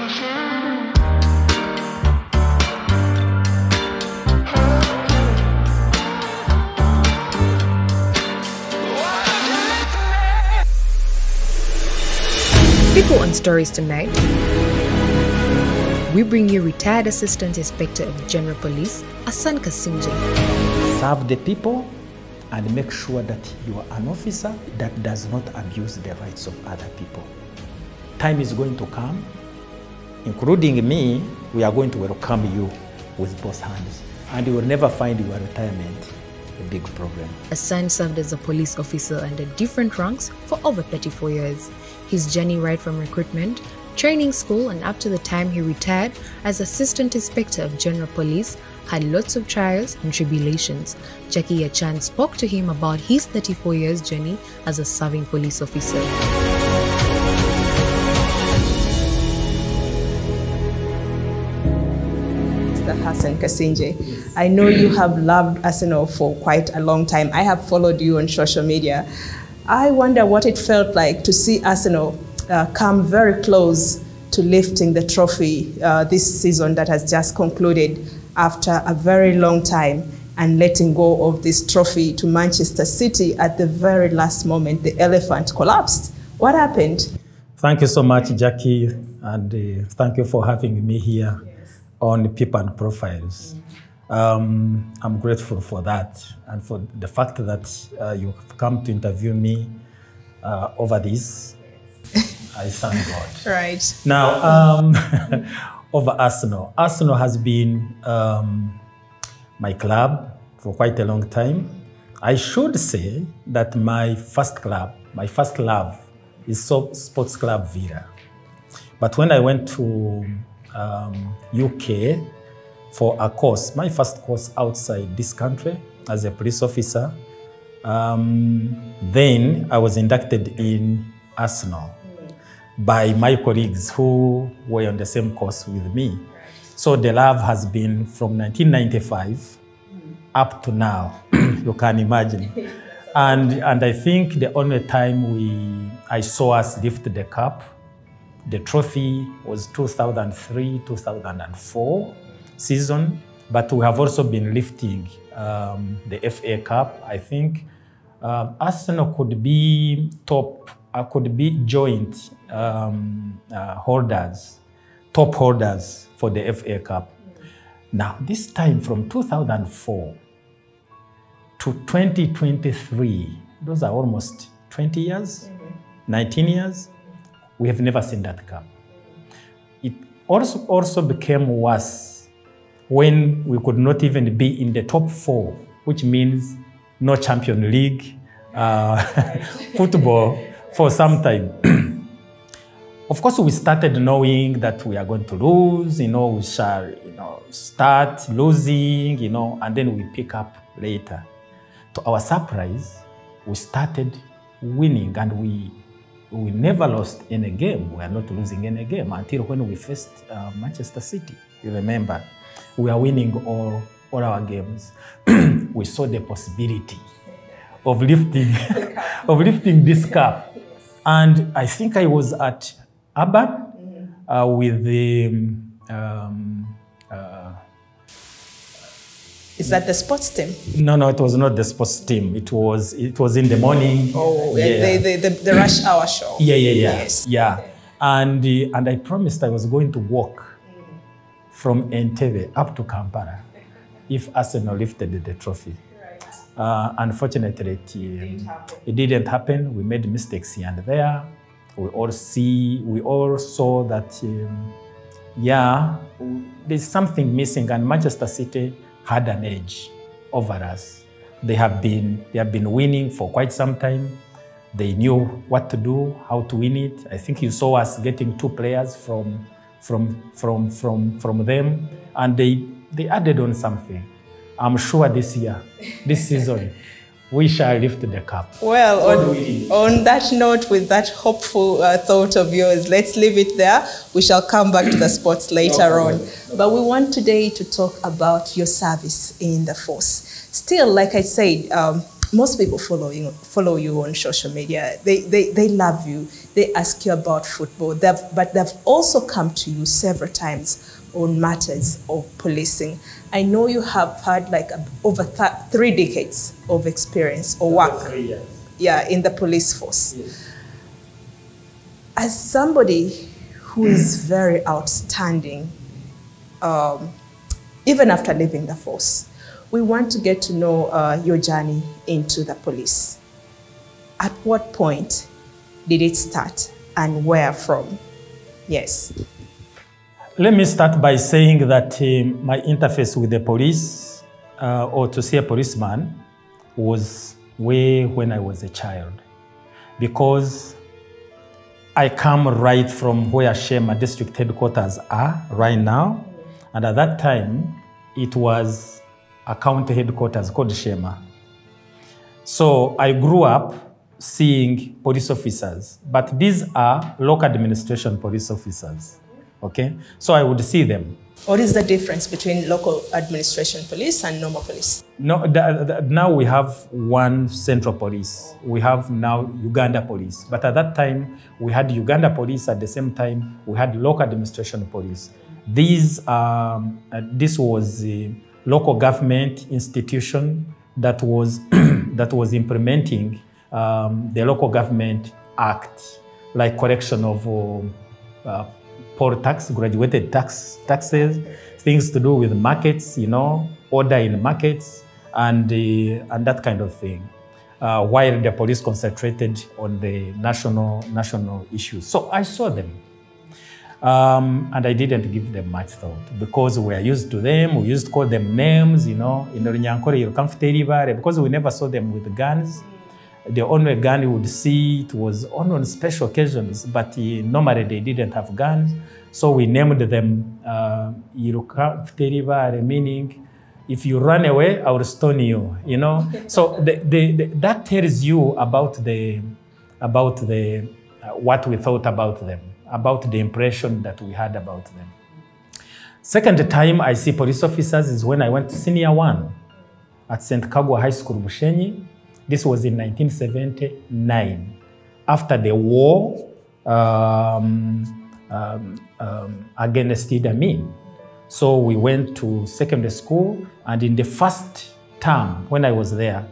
People on Stories Tonight, we bring you retired Assistant Inspector of General Police, Asan Kasingye. Serve the people and make sure that you are an officer that does not abuse the rights of other people. Time is going to come, including me, we are going to welcome you with both hands, and you will never find your retirement a big problem. Asan served as a police officer under different ranks for over 34 years. His journey right from recruitment, training school and up to the time he retired as Assistant Inspector of General Police had lots of trials and tribulations. Jackie Achan spoke to him about his 34 years journey as a serving police officer. Asan Kasingye, yes. I know you have loved Arsenal for quite a long time. I have followed you on social media. I wonder what it felt like to see Arsenal come very close to lifting the trophy this season that has just concluded after a very long time, and letting go of this trophy to Manchester City at the very last moment. The elephant collapsed. What happened? Thank you so much, Jackie, and thank you for having me here on People and Profiles. I'm grateful for that and for the fact that you've come to interview me over this. I thank God. Right. Now, over Arsenal. Arsenal has been my club for quite a long time. I should say that my first club, my first love is Sports Club Vera. But when I went to UK for a course, my first course outside this country as a police officer. Then I was inducted in Arsenal by my colleagues who were on the same course with me. So the love has been from 1995 up to now, you can imagine. And I think the only time I saw us lift the cup, the trophy, was 2003-2004 season, but we have also been lifting the FA Cup. I think Arsenal could be top, could be joint top holders for the FA Cup. Now, this time from 2004 to 2023, those are almost 20 years, 19 years. We have never seen that cup. It also became worse when we could not even be in the top four, which means no Champions League football for some time. Of course, we started knowing that we are going to lose, we shall start losing, and then we pick up later. To our surprise, we started winning, and we never lost any game. We are not losing any game until when we faced Manchester City. You remember, we are winning all our games. We saw the possibility of lifting, this cup. And I think I was at Aban with the... Is that the sports team? No, no, it was not the sports team. It was in the morning. Oh, yeah. the rush hour show. Yeah. Yes. Yeah. And I promised I was going to walk from Entebbe up to Kampala if Arsenal lifted the trophy. Right. Unfortunately, it didn't happen. We made mistakes here and there. We all saw that, there's something missing, and Manchester City had an edge over us. They have been winning for quite some time. They knew what to do, how to win it. I think you saw us getting two players from them, and they added on something. I'm sure this season, we shall lift the cup. Well, on that note, with that hopeful thought of yours, let's leave it there. We shall come back to the sports later on. But we want today to talk about your service in the force. Still, like I said, most people follow you on social media. They love you. They ask you about football, but they've also come to you several times on matters of policing. I know you have had like over three decades of experience or work, 3 years. Yeah, in the police force. Yes. As somebody who is very outstanding, even after leaving the force, we want to get to know your journey into the police. At what point did it start and where from? Yes. Let me start by saying that my interface with the police, or to see a policeman, was way when I was a child. Because I come right from where Shema district headquarters are right now. And at that time, it was a county headquarters called Shema. So I grew up seeing police officers, but these are local administration police officers, okay? So I would see them. What is the difference between local administration police and normal police? No, now we have one central police. We have now Uganda police, but at that time we had Uganda police, at the same time we had local administration police. These, this was a local government institution that was, that was implementing the Local Government Act, like correction of poll tax, graduated taxes, things to do with markets, you know, order in markets, and that kind of thing. While the police concentrated on the national issues, so I saw them, and I didn't give them much thought because we are used to them. We used to call them names, you know, because we never saw them with guns. The only gun you would see, it was only on special occasions, but normally they didn't have guns. So we named them, meaning, if you run away, I will stone you, you know? So that tells you about the, what we thought about them, about the impression that we had about them. Second time I see police officers is when I went to Senior 1 at St. Kagu High School, Bushenyi. This was in 1979, after the war against Idamine. So we went to secondary school, and in the first term, when I was there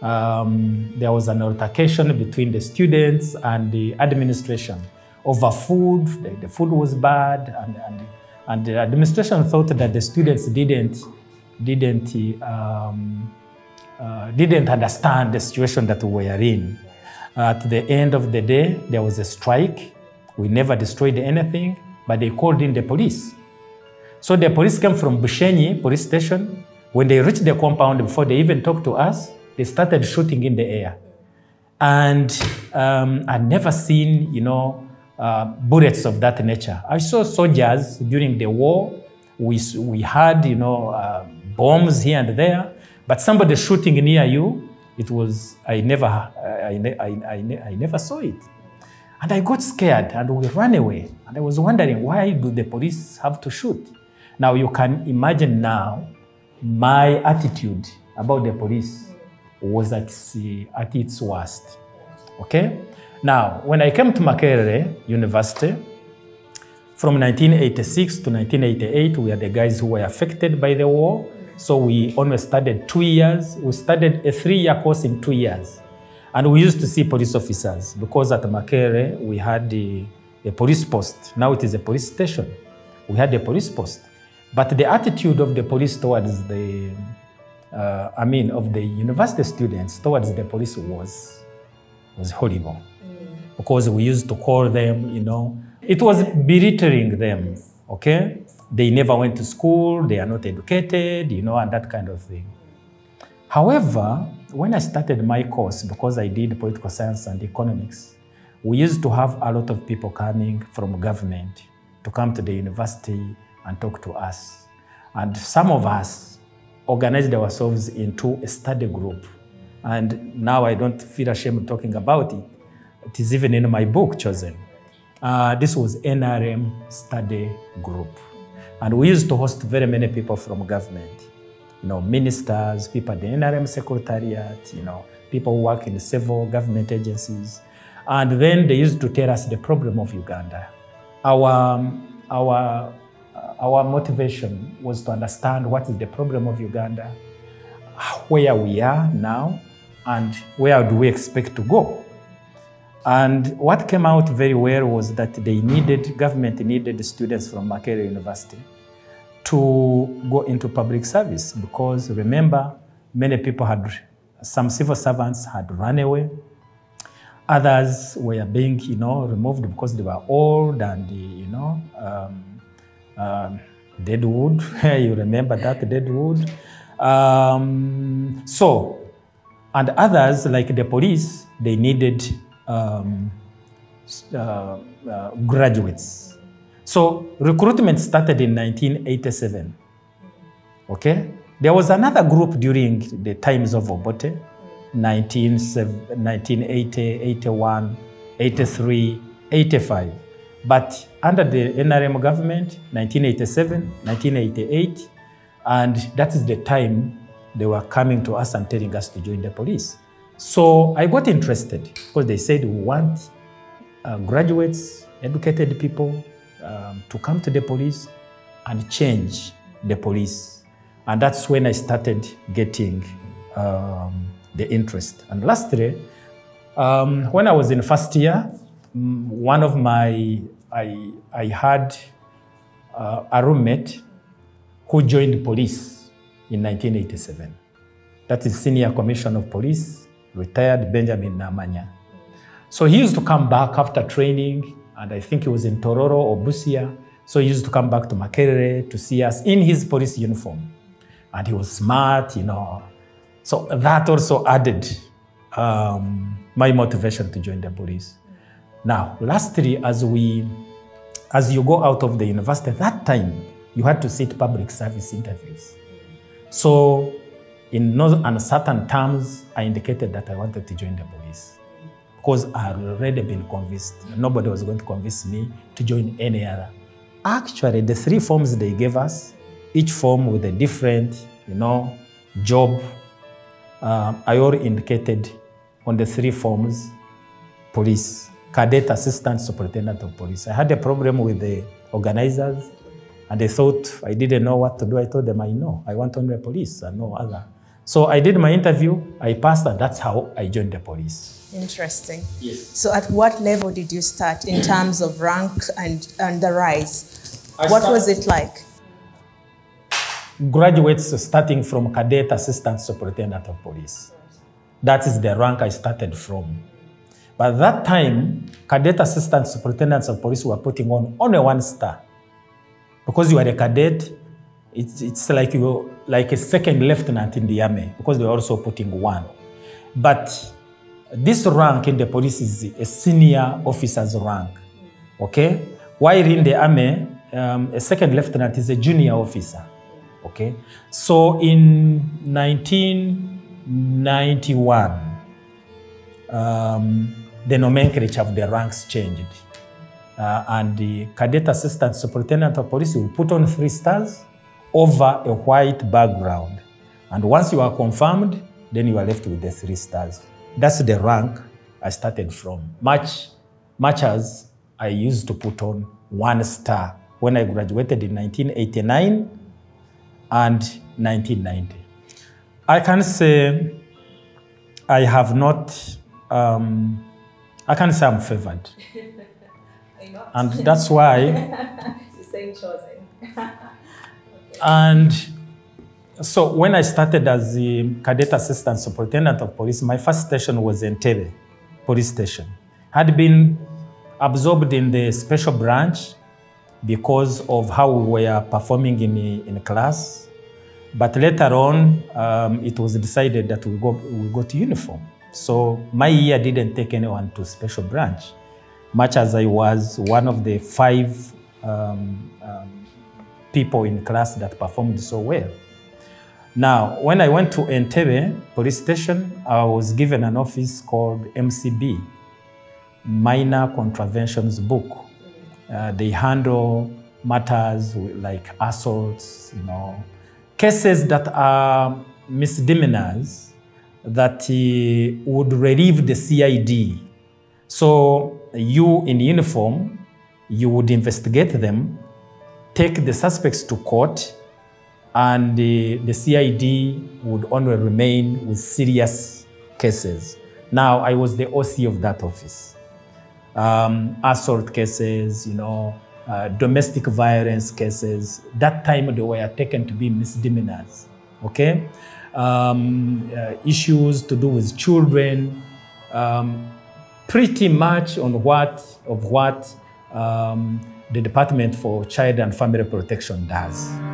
was an altercation between the students and the administration over food. The food was bad, and the administration thought that the students didn't understand the situation that we were in. At the end of the day, there was a strike. We never destroyed anything, but they called in the police. So the police came from Bushenyi police station. When they reached the compound, before they even talked to us, they started shooting in the air. And I'd never seen, you know, bullets of that nature. I saw soldiers during the war. We had, you know, bombs here and there. But somebody shooting near you, it was, I never saw it. And I got scared and we ran away. And I was wondering, why do the police have to shoot? Now you can imagine now, my attitude about the police was at its worst, okay? Now, when I came to Makerere University, from 1986 to 1988, we are the guys who were affected by the war. So we almost started 2 years. We started a 3-year course in 2 years. And we used to see police officers because at Makerere, we had a police post. Now it is a police station. We had a police post. But the attitude of the police towards the, of the university students towards the police was horrible. Because we used to call them, you know, it was belittling them, okay? They never went to school, they are not educated, you know, and that kind of thing. However, when I started my course, because I did political science and economics, we used to have a lot of people coming from government to come to the university and talk to us. And some of us organized ourselves into a study group. And now I don't feel ashamed talking about it. It is even in my book chosen. This was NRM study group. And we used to host very many people from government, you know, ministers, people at the NRM secretariat, you know, people who work in several government agencies. And then they used to tell us the problem of Uganda. Our motivation was to understand what is the problem of Uganda, where we are now, and where do we expect to go. And what came out very well was that they needed, government needed students from Makerere University to go into public service, because remember, many people had, some civil servants had run away. Others were being, removed because they were old and, deadwood. You remember that, deadwood. And others, like the police, they needed graduates. So recruitment started in 1987, okay? There was another group during the times of Obote, 1980, 81, 83, 85. But under the NRM government, 1987, 1988, and that is the time they were coming to us and telling us to join the police. So I got interested because they said, we want graduates, educated people to come to the police and change the police. And that's when I started getting the interest. And lastly, when I was in first year, one of my, I had a roommate who joined police in 1987. That is Senior Commissioner of Police, retired Benjamin Namanya. So he used to come back after training, and I think he was in Tororo or Busia. So he used to come back to Makerere to see us in his police uniform. And he was smart, So that also added my motivation to join the police. Now, lastly, as you go out of the university, that time, you had to sit public service interviews. So in no uncertain terms, I indicated that I wanted to join the police because I had already been convinced. Nobody was going to convince me to join any other. Actually, the three forms they gave us, each form with a different, job, I already indicated on the three forms, police, cadet, assistant, superintendent of police. I had a problem with the organizers, and they thought I didn't know what to do. I told them, I know, I want only police and no other. So I did my interview, I passed, and that's how I joined the police. Interesting. Yes. So at what level did you start in terms of rank and the rise? What was it like? Graduates starting from cadet, assistant, superintendent of police. That is the rank I started from. But that time, cadet, assistant, superintendents of police were putting on only one star. Because you are a cadet, it's like you like a second lieutenant in the army, because they were also putting one. But this rank in the police is a senior officer's rank, okay? While in the army, a second lieutenant is a junior officer. Okay, so in 1991, the nomenclature of the ranks changed. And the cadet assistant superintendent of police will put on 3 stars over a white background. And once you are confirmed, then you are left with the 3 stars. That's the rank I started from, much as I used to put on 1 star when I graduated in 1989. And 1990. I can say I have not, I can say I'm favored. And that's why. It's the same chosen. Okay. And so when I started as the cadet assistant superintendent of police, my first station was Entebbe Police Station. Had been absorbed in the Special Branch because of how we were performing in class. But later on, it was decided that we go to uniform. So my year didn't take anyone to Special Branch, much as I was one of the 5 people in class that performed so well. Now, when I went to Entebbe Police Station, I was given an office called MCB, Minor Contraventions Book. They handle matters like assaults, cases that are misdemeanors that would relieve the CID. So you in uniform, you would investigate them, take the suspects to court, and the CID would only remain with serious cases. Now, I was the OC of that office. Assault cases, you know, domestic violence cases. That time they were taken to be misdemeanors, okay? Issues to do with children, pretty much on what the Department for Child and Family Protection does.